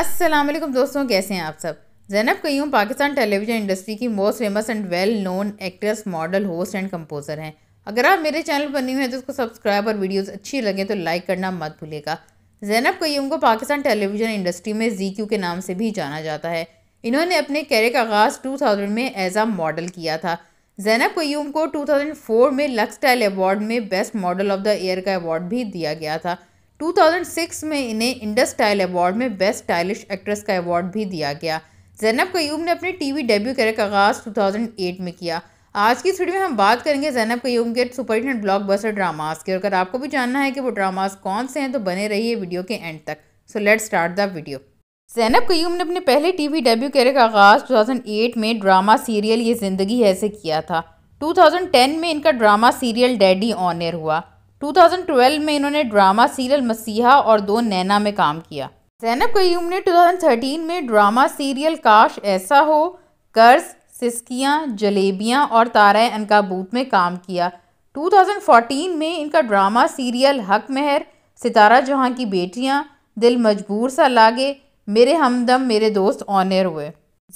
अस्सलाम वालेकुम दोस्तों, कैसे हैं आप सब। ज़ैनब क़य्यूम पाकिस्तान टेलीविज़न इंडस्ट्री की most famous and well known actress, model, host and composer हैं। अगर आप मेरे चैनल पर नए हैं तो उसको सब्सक्राइब और वीडियोस अच्छी लगे तो लाइक करना मत भूलिएगा। ज़ैनब क़य्यूम को पाकिस्तान टेलीविज़न इंडस्ट्री में ZQ के नाम से भी जाना जाता है। इन्होंने अपने कैरियर का आगाज़ 2000 में एज आ मॉडल किया था। ज़ैनब क़य्यूम को 2004 में लक्स स्टाइल अवार्ड में best model of the year का अवार्ड भी दिया गया था। 2006 में इन्हें इंडस स्टाइल अवार्ड में बेस्ट स्टाइलिश एक्ट्रेस का अवार्ड भी दिया गया। ज़ैनब क़य्यूम ने अपने टीवी डेब्यू कैरियर का आगाज़ 2008 में किया। आज की इस वीडियो में हम बात करेंगे ज़ैनब क़य्यूम के सुपरहिट ब्लॉकबस्टर ड्रामास की। और अगर आपको भी जानना है कि वो ड्रामास कौन से हैं तो बने रहिए वीडियो के एंड तक। So let's start the video. Zainab Qayyum ने अपने पहले टीवी डेब्यू कैरियर का आगाज़ 2008 में ड्रामा सीरियल ये ज़िंदगी है से किया था। 2010 में इनका drama serial daddy on air हुआ। 2012 में इन्होंने ड्रामा सीरियल मसीहा और दो नैना में काम किया। ज़ैनब क़य्यूम ने 2013 में ड्रामा सीरियल काश ऐसा हो, कर्ज, सिस्कियाँ, जलेबियाँ और तारा-ए-अनकाबूत में काम किया। 2014 में इनका ड्रामा सीरियल हक मेहर, सितारा जहां की बेटियाँ, दिल मजबूर, सा लागे, मेरे हमदम मेरे दोस्त ऑन एयर हुए।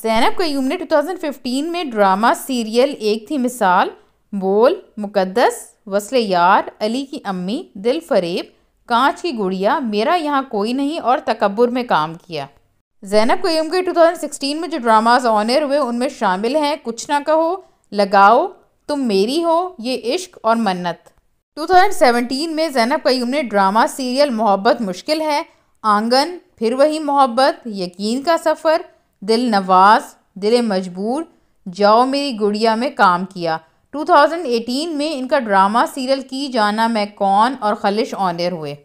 ज़ैनब क़य्यूम ने 2015 में ड्रामा सीरियल एक थी मिसाल, बोल, मुक़द्दस, वस्ले यार, अली की अम्मी, दिलफरेब, कांच की गुड़िया, मेरा यहाँ कोई नहीं और तकब्बुर में काम किया। ज़ैनब क़य्यूम के 2016 में जो ड्रामास ऑन एयर हुए उनमें शामिल हैं कुछ ना कहो, लगाओ, तुम मेरी हो, ये इश्क और मन्नत। 2017 में ज़ैनब क़य्यूम ने ड्रामा सीरियल मोहब्बत मुश्किल है, आंगन, फिर वही मोहब्बत, यकीन का सफ़र, दिल नवाज, दिल मजबूर, जाओ मेरी गुड़िया में काम किया। 2018 में इनका ड्रामा सीरियल की जाना मैं कौन और खलिश ऑन एयर हुए।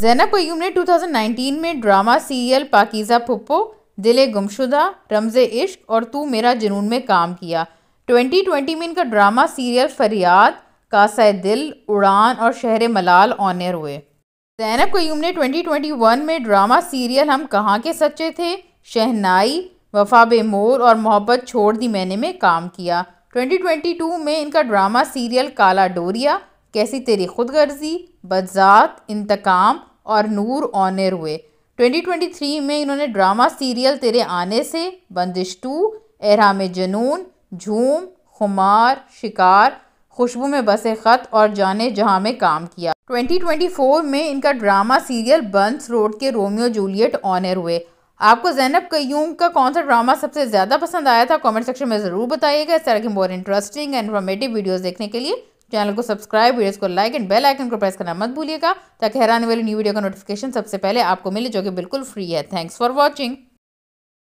ज़ैनब क़य्यूम ने 2019 में ड्रामा सीरियल पाकीज़ा पुप्पो, दिले गुमशुदा, रमज़े इश्क और तू मेरा जुनून में काम किया। 2020 में इनका ड्रामा सीरियल फरियाद, कासा दिल, उड़ान और शहर मलाल ऑन एयर हुए। ज़ैनब क़य्यूम ने 2021 में ड्रामा सीरियल हम कहाँ के सच्चे थे, शहनाई, वफा बेमोर और मोहब्बत छोड़ दी मैंने में काम किया। 2022 में इनका ड्रामा सीरियल काला डोरिया, कैसी तेरी खुदगर्जी, बदजात, इंतकाम और नूर ऑन एयर हुए। 2023 में इन्होंने ड्रामा सीरियल तेरे आने से, बंदिश टू, एहराम जनून, झूम, खुमार, शिकार, खुशबू में बसे ख़त और जाने जहां में काम किया। 2024 में इनका ड्रामा सीरियल बंस रोड के रोमियो जूलियट ऑन एयर हुए। आपको ज़ैनब क़य्यूम का कौन सा ड्रामा सबसे ज़्यादा पसंद आया था कमेंट सेक्शन में ज़रूर बताइएगा। इस तरह की more interesting and informative videos देखने के लिए चैनल को सब्सक्राइब, वीडियोस को लाइक एंड बेल आइकन को प्रेस करना मत भूलिएगा ताकि हर आने वाली न्यू वीडियो का नोटिफिकेशन सबसे पहले आपको मिले, जो कि बिल्कुल फ्री है। Thanks for watching.